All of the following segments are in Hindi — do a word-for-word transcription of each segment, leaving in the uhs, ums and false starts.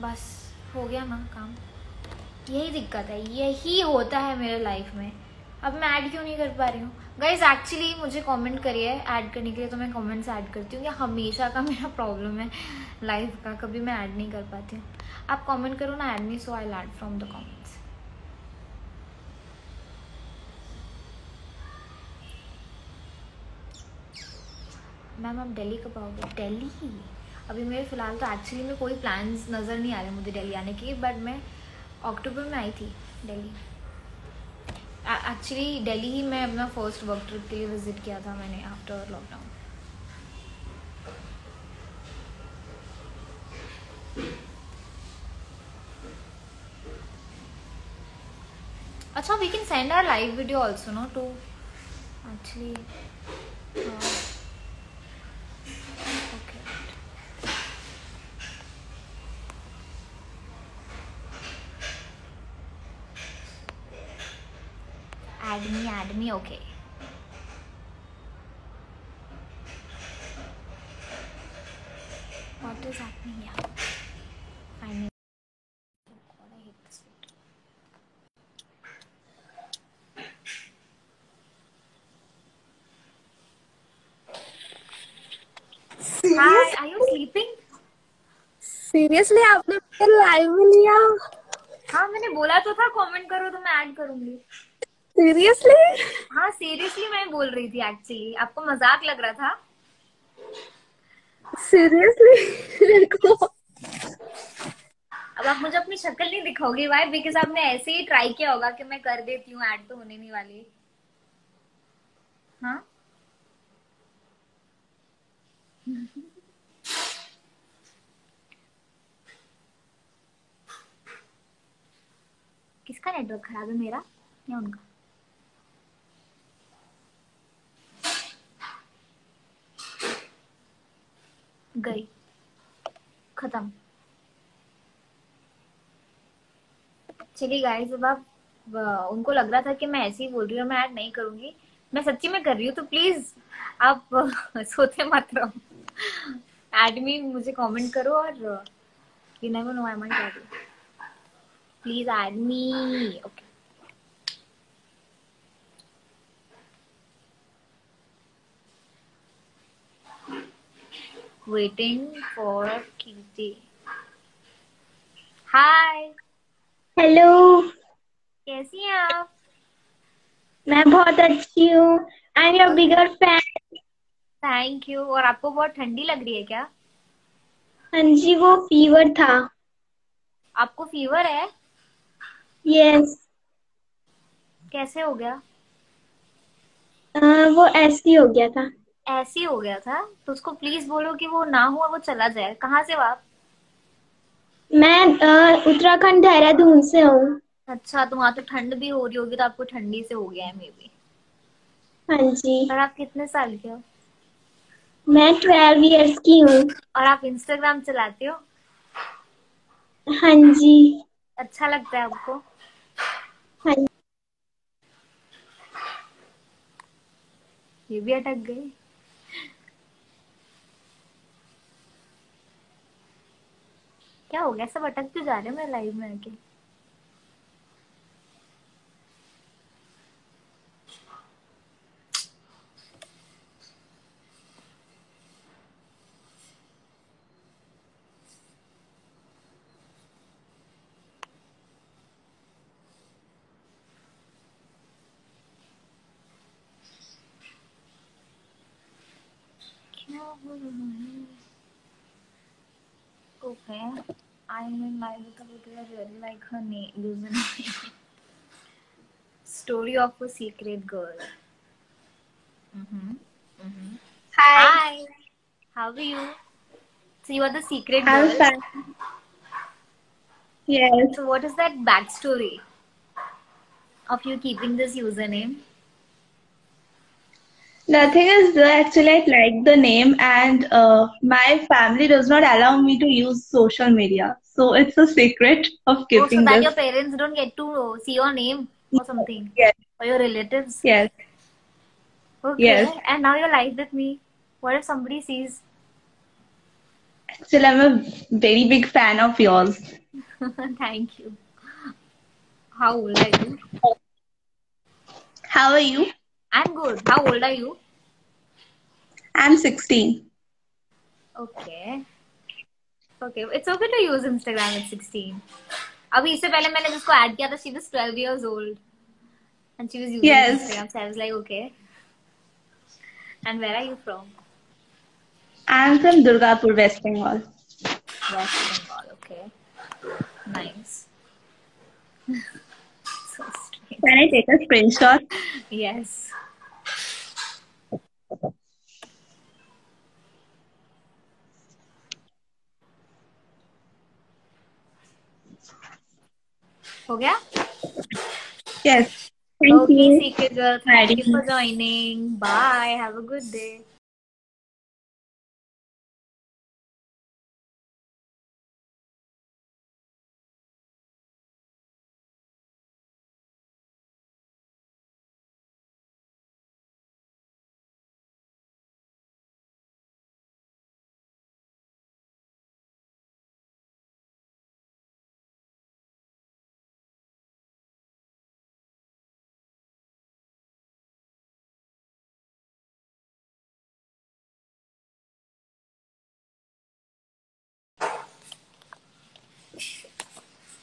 बस हो गया ना काम। यही दिक्कत है, यही होता है मेरे लाइफ में। अब मैं ऐड क्यों नहीं कर पा रही हूँ गाइज? एक्चुअली मुझे कमेंट करिए ऐड करने के लिए, तो मैं कमेंट्स ऐड करती हूँ। ये हमेशा का मेरा प्रॉब्लम है लाइफ का, कभी मैं ऐड नहीं कर पाती हूँ। आप कमेंट करो ना add me, so I learn from the comments. Ma'am आप दिल्ली कब आओगे? दिल्ली अभी मेरे फ़िलहाल तो एक्चुअली में कोई प्लान्स नज़र नहीं आ रहे मुझे दिल्ली आने की, बट मैं अक्टूबर में आई थी दिल्ली। एक्चुअली दिल्ली ही मैं अपना फर्स्ट वर्क ट्रिप के लिए विज़िट किया था मैंने आफ्टर लॉकडाउन। अच्छा we can send our live video also no to actually. Admi, admi, okay. What is happening here? Finally. God, I hate this video. Hi, are you sleeping? Seriously, आपने मेरे लाइव में लिया? हाँ मैंने बोला तो था कमेंट करो तो मैं ऐड करूँगी। सीरियसली? हाँ सीरियसली मैं बोल रही थी एक्चुअली। आपको मजाक लग रहा था? सीरियसली? अब आप मुझे अपनी शक्ल नहीं दिखाओगे भाई, बिकॉज आपने ऐसे ही ट्राई किया होगा कि मैं कर देती हूँ ऐड, तो होने नहीं वाली। हाँ किसका नेटवर्क खराब है, मेरा या उनका? गई खत्म। चलिए गाइस अब आप, उनको लग रहा था कि मैं ऐसे ही बोल रही हूँ, मैं ऐड नहीं करूंगी, मैं सच्ची में कर रही हूँ, तो प्लीज आप सोते मत रहो। ऐड मी, मुझे कमेंट करो और you never know I might add you, please add me. Okay waiting for Kirti. Hi. Hello. कैसी हैं आप? मैं बहुत अच्छी हूँ। I am your bigger fan. Thank you. और आपको बहुत ठंडी लग रही है क्या? हाँ जी वो फीवर था। आपको फीवर है? यस। कैसे हो गया? uh, वो ऐसी हो गया था। ऐसी हो गया था? तो उसको प्लीज बोलो कि वो ना हुआ, वो चला जाए। कहाँ से हो आप? मैं उत्तराखंड देहरादून से हूँ। अच्छा तो वहाँ तो ठंड भी हो रही होगी, तो आपको ठंडी से हो गया है मे बी। हाँ जी। और आप कितने साल के हो? मैं ट्वेल्व इयर्स की हूँ। और आप इंस्टाग्राम चलाते हो? हाँ जी। अच्छा लगता है आपको? हाँ। ये भी अटक गई। क्या हो गया? सब अटक क्यों जा रहे हैं मेरे लाइव में आके? क्या हो रहा है? Okay I mean, my vocabulary is really like her name, username. Story of a secret girl. Mhm. Mhm. Hi. Hi. How are you? So you are the secret girl. I'm fine. Yes. So what is that backstory of you keeping this username? Nothing is actually, I like the name, and uh, my family does not allow me to use social media, so it's a secret of keeping. Oh, so that this. Your parents don't get to see your name or something. Yes. Or your relatives. Yes. Okay. Yes. And now you're like with me. What if somebody sees? Still, I'm a very big fan of yours. Thank you. How old are you? How are you? I'm good. How old are you? I'm sixteen. Okay. Okay, it's okay to use Instagram at sixteen. अभी इससे पहले मैंने जिसको ऐड किया था, she was twelve years old, and she was using yes. Instagram. So I was like, okay. And where are you from? I'm from Durgapur, West Bengal. West Bengal, okay. Nice. So strange. Can I take a screenshot? Yes. हो गया? Yes. Thank okay, you. Okay, girl. Thank you for joining. Bye. Have a good day.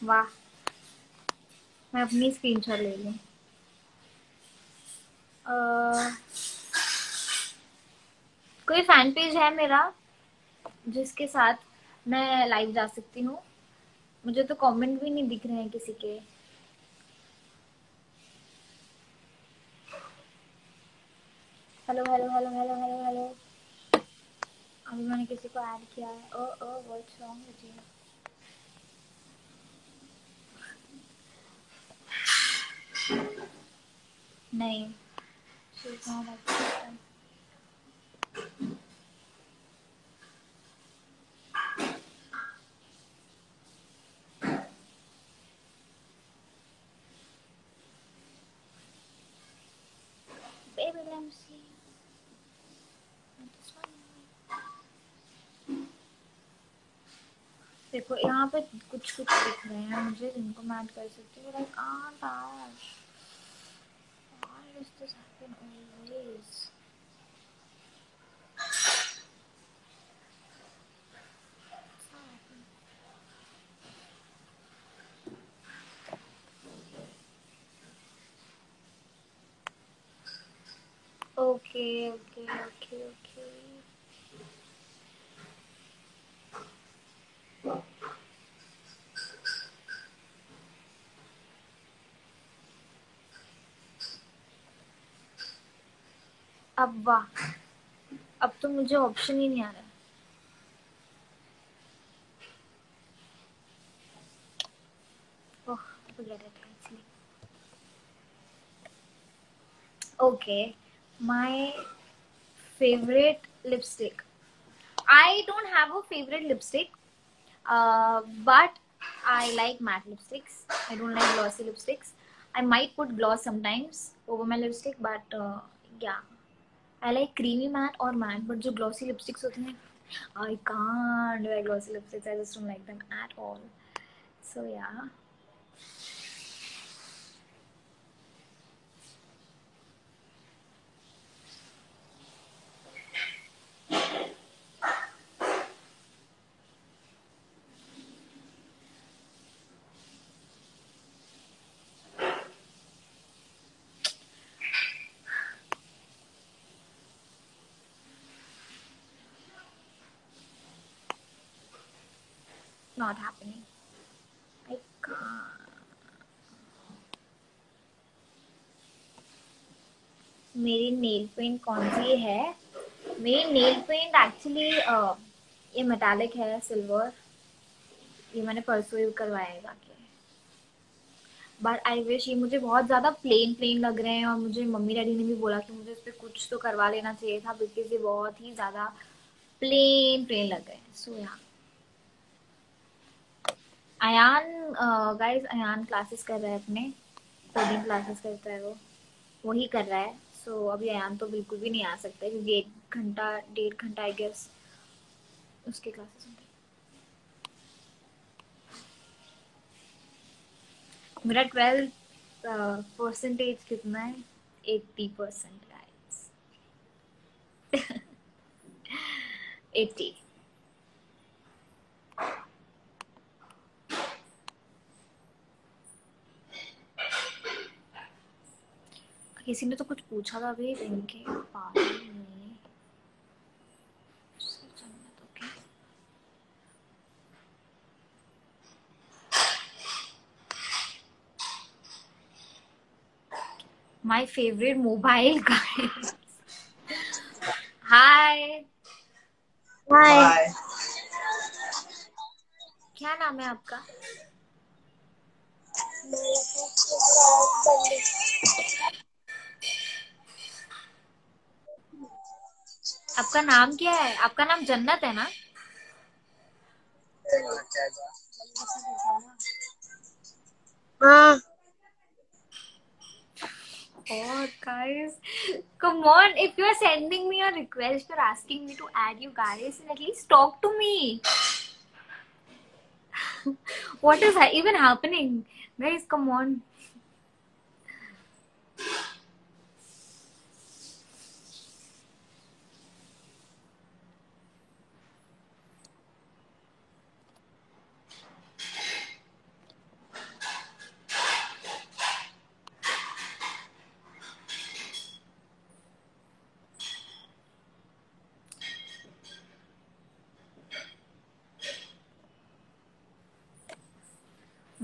वाह, मैं अपनी स्क्रीनशॉट ले लूँ। कोई फैन पेज है मेरा जिसके साथ मैं लाइव जा सकती हूँ? मुझे तो कमेंट भी नहीं दिख रहे हैं किसी के। Hello hello hello hello hello hello, अभी मैंने किसी को ऐड किया है। Oh oh what's wrong with you? नहीं, baby, let me see. देखो यहाँ पे कुछ कुछ दिख रहे हैं मुझे जिनको मैं ऐड कर सकती हूँ। लाइक आठ आठ Does this happen always? Okay, okay, okay, okay. अब वाह, अब तो मुझे ऑप्शन ही नहीं आ रहा। Oh, okay, my favourite lipstick. I don't have a favourite lipstick, but I like matte lipsticks. I don't like glossy lipsticks. I might put gloss sometimes over my lipstick, but yeah I like creamy matte और मैट, बट जो ग्लॉसी लिपस्टिक्स होती हैं, I can't wear glossy lipsticks. I just don't like them at all. So yeah, not happening. I can't. मेरी नेल पेंट कौन सी है? मेरी नेल पेंट एक्चुअली ये मेटालिक है, सिल्वर. ये मैंने परसों यूज करवाया जाके. बट आई विश, ये मुझे बहुत ज़्यादा प्लेन प्लेन लग रहे हैं और मुझे मम्मी डैडी ने भी बोला कि मुझे इस पर कुछ तो करवा लेना चाहिए था, बिकॉज ये बहुत ही ज़्यादा प्लेन प्लेन लग रहे हैं. सो यहाँ अयान, गाइज अयान क्लासेस कर रहा है, अपने कोडिंग क्लासेस करता है, वो वही कर रहा है. सो so, अभी अयान तो बिल्कुल भी नहीं आ सकता क्योंकि एक घंटा डेढ़ घंटा आई गेस उसके क्लासेस होंगे. मेरा ट्वेल्थ परसेंटेज कितना है? अस्सी परसेंट गाइस, अस्सी। किसी ने तो कुछ पूछा था अभी इनके पास में। My favorite mobile guys. Hi. Hi. क्या नाम है आपका? आपका नाम क्या है? आपका नाम जन्नत है ना? हाँ। Oh guys, come on! If you are sending me a request or asking me to add you guys, at least talk to me. What is even happening, guys? Come on.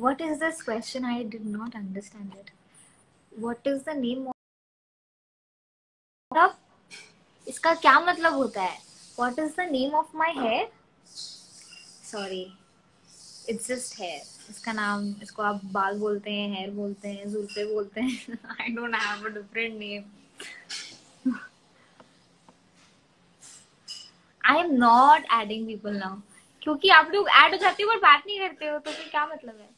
What is this question? I did not understand it. What is the name of? इसका क्या मतलब होता है? What is the name of my hair? Sorry, it's just hair. इसका नाम, इसको आप बाल बोलते हैं, hair बोलते हैं, जुल्फे बोलते हैं. I don't have a different name. I am not adding people now. क्योंकि आप लोग add हो जाते हो पर बात नहीं करते हो, तो फिर क्या मतलब है?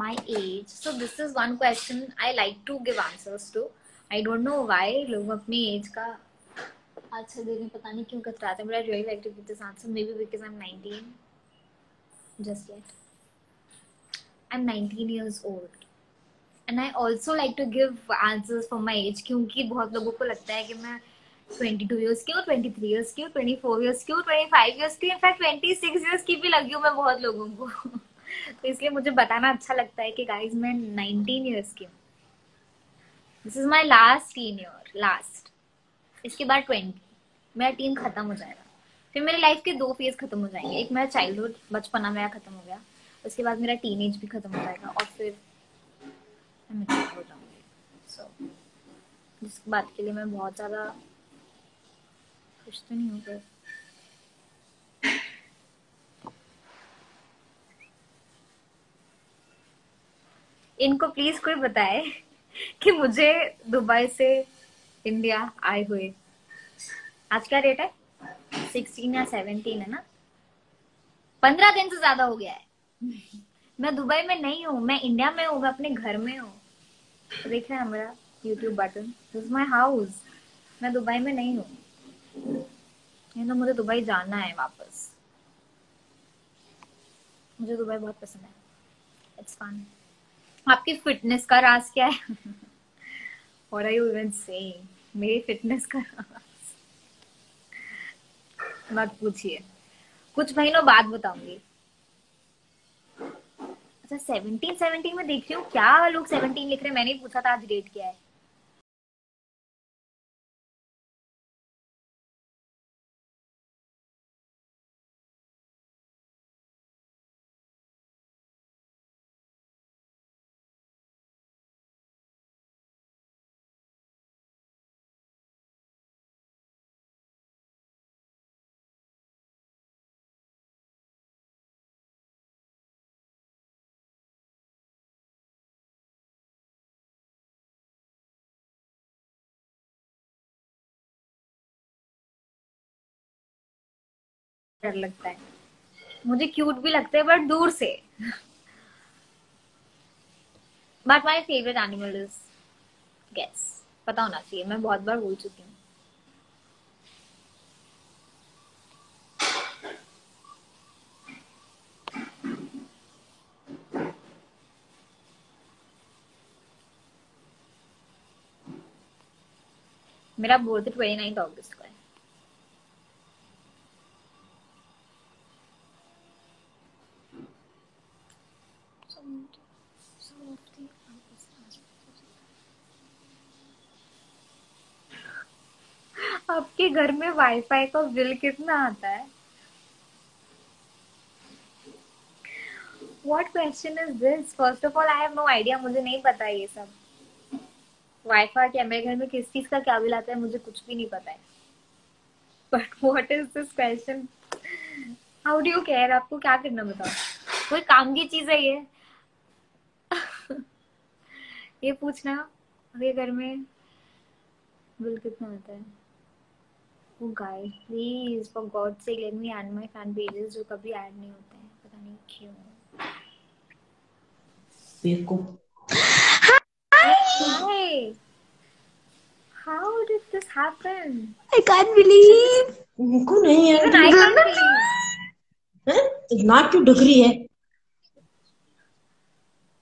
My age. So this is one question I like to give answers to. I don't know why लोग अपनी age का अच्छा देने पता नहीं क्यों कतराते हैं. But I really like to give this answer. Maybe because I'm nineteen. Just yet. I'm nineteen years old. And I also like to give answers for my age. क्योंकि बहुत लोगों को लगता है कि मैं twenty-two years की हूँ, twenty-three years की हूँ, twenty-four years की हूँ, twenty-five years की हूँ, in fact twenty-six years की भी लगी हूँ मैं बहुत लोगों को. तो इसलिए मुझे बताना अच्छा लगता है कि गाइस मैं nineteen इयर्स की हूँ. This is my last teen year, last. इसके बाद ट्वेंटी, मेरा टीन खत्म हो जाएगा. फिर मेरे लाइफ के दो फेज खत्म हो जाएंगे. एक मेरा चाइल्डहुड, बचपना मेरा खत्म हो गया. उसके बाद मेरा टीनेज भी खत्म हो जाएगा और फिर मैं मेच्योर हो जाऊंगी. सो इस बात के लिए मैं बहुत ज़्यादा खुश तो नहीं हूँ. इनको प्लीज कोई बताए कि मुझे दुबई से इंडिया आए हुए आज क्या रेट है? सिक्सटीन या सेवेंटीन है ना? पंद्रह दिन से ज्यादा हो गया है. मैं दुबई में नहीं हूँ, मैं इंडिया में हूँ, मैं अपने घर में हूँ. देख रहे हैं मेरा YouTube button. This is my house. मैं दुबई में नहीं हूँ. ये तो मुझे दुबई जाना है वापस. मुझे दुबई बहुत पसंद है. It's fun. आपकी फिटनेस का राज क्या है? What are you even saying? मेरी फिटनेस का राज मत पूछिए, कुछ महीनों बाद बताऊंगी. अच्छा सेवनटीन सेवनटीन में देख रही हूँ क्या लोग सेवनटीन लिख रहे हैं? मैंने ही पूछा था आज डेट क्या है. डर लगता है मुझे. क्यूट भी लगता है बट दूर से. But my favourite animal is guess, पता होना चाहिए, मैं बहुत बार बोल चुकी हूँ। मेरा बर्थडे ट्वेंटी नाइन्थ ऑगस्ट को है। आपके घर में वाईफाई का बिल कितना आता है? What question is this? First of all, I have no idea. मुझे नहीं पता है ये सब। वाईफाई के मेरे घर में किस चीज का क्या बिल आता है मुझे कुछ भी नहीं पता है। But what is this question? How do you care? आपको क्या करना बताओ? कोई काम की चीज है ये? ये पूछना आपके घर में बिल कितना आता है? Oh guys, please for God's sake let me add my fan pages जो कभी ऐड नहीं होते हैं, पता नहीं क्यों। देखो। Hi. How did this happen? I can't believe. मुझको नहीं है। I can't believe. हैं? इतना क्यों डगरी है?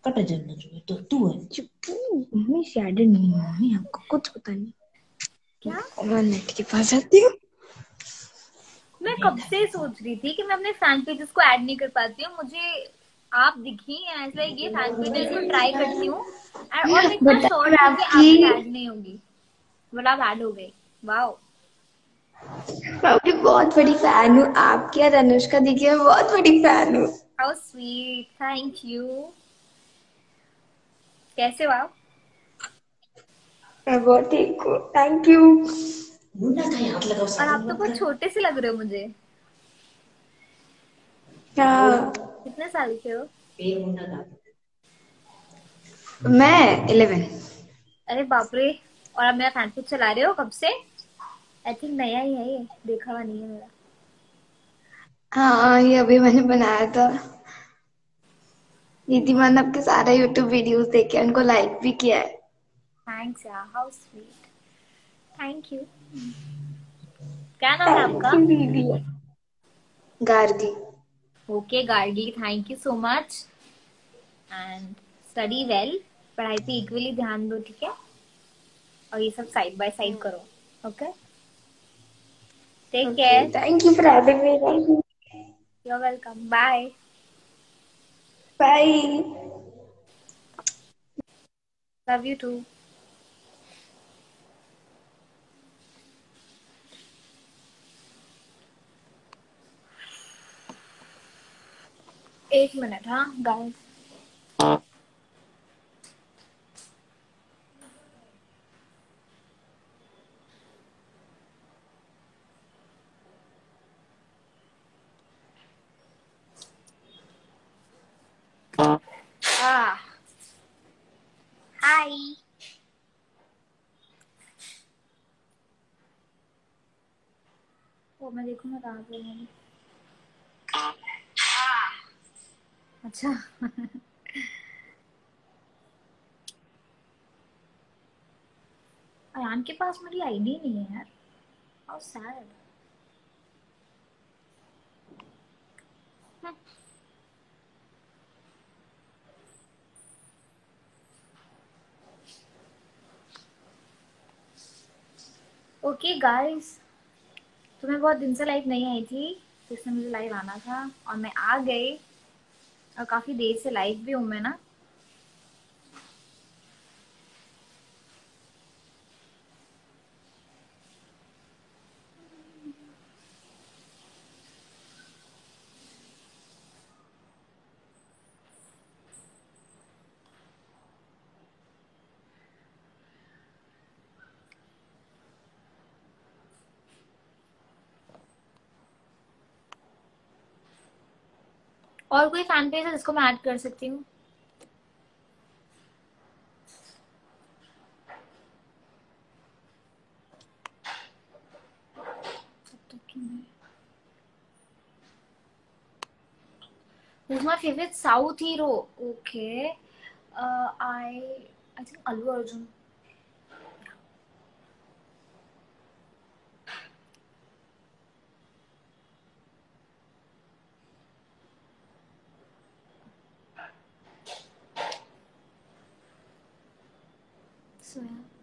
कट जन्नत ज़ुबैर तो तू है। चुप। मम्मी शायद नहीं, मम्मी आपको कुछ पता नहीं। मैं नेट के पास जाती हूँ। मैं कब से सोच रही थी कि मैं अपने फैन पेजेस को ऐड नहीं कर पाती हूँ, मुझे आप दिखी हैं, इसलिए ये फैन पेजेस को ट्राई करती हूँ और इतना शोर है कि आपकी ऐड नहीं होगी, बट आप ऐड हो गई। वाओ, मैं आपकी बहुत बड़ी फैन हूँ, आपकी और अनुष्का दी की मैं बहुत बड़ी फैन हूँ। How sweet, thank you. कैसे वाओ? मैं बहुत ठीक हूँ, थैंक यू। और आप तो बहुत छोटे से लग रहे हो मुझे। कितने साल के हो? मैं इलेवन। अरे बाप रे, और आप मेरा फैन पेज चला रहे हो कब से? आई थिंक नया ही है ये, देखा हुआ नहीं है मेरा। हाँ, ये अभी मैंने बनाया था। दीदीमान आपके सारा यूट्यूब वीडियोस देखे, उनको लाइक भी किया है। Thanks यार, how sweet. Thank you. क्या नाम है आपका? Gargi. Okay Gargi, thank you so much and study well. पढ़ाई पे equally ध्यान दो, ठीक है? और ये सब side by side करो, okay? Take okay, care. Thank you for having me. Thank you. You're welcome. Bye. Bye. Love you too. एक मिनट। हाँ गाइस, हाय वो मैं देखूंगा कहाँ पे मैंने। अच्छा अयान के पास मेरी आईडी नहीं है यार, हाउ सैड। ओके गाइस, तो मैं बहुत दिन से लाइव नहीं आई थी, इसलिए मुझे लाइव आना था और मैं आ गई, और काफी देर से लाइव भी हूं मैं ना। और कोई फैन पेज है जिसको मैं ऐड कर सकती हूँ? My favourite south hero, okay. uh, I I think Allu Arjun. So yeah.